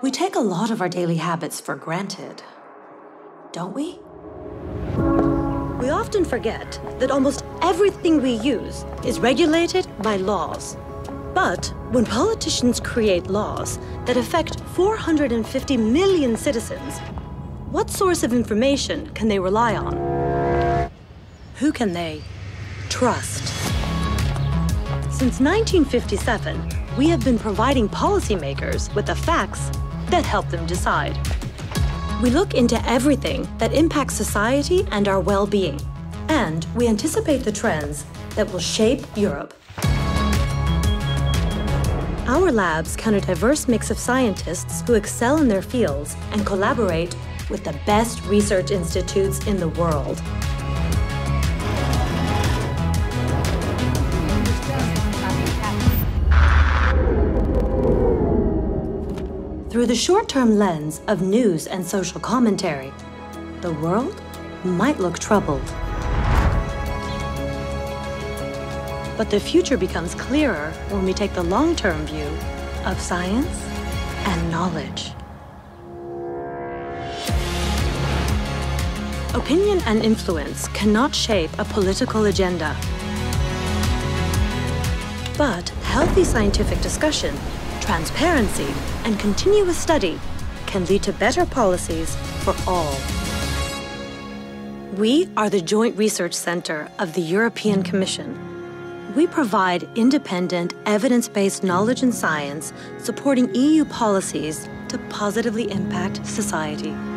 We take a lot of our daily habits for granted, don't we? We often forget that almost everything we use is regulated by laws. But when politicians create laws that affect 450 million citizens, what source of information can they rely on? Who can they trust? Since 1957, we have been providing policymakers with the facts that help them decide. We look into everything that impacts society and our well-being, and we anticipate the trends that will shape Europe. Our labs count a diverse mix of scientists who excel in their fields and collaborate with the best research institutes in the world. Through the short-term lens of news and social commentary, the world might look troubled. But the future becomes clearer when we take the long-term view of science and knowledge. Opinion and influence cannot shape a political agenda. But healthy scientific discussion, transparency, and continuous study can lead to better policies for all. We are the Joint Research Centre of the European Commission. We provide independent, evidence-based knowledge and science supporting EU policies to positively impact society.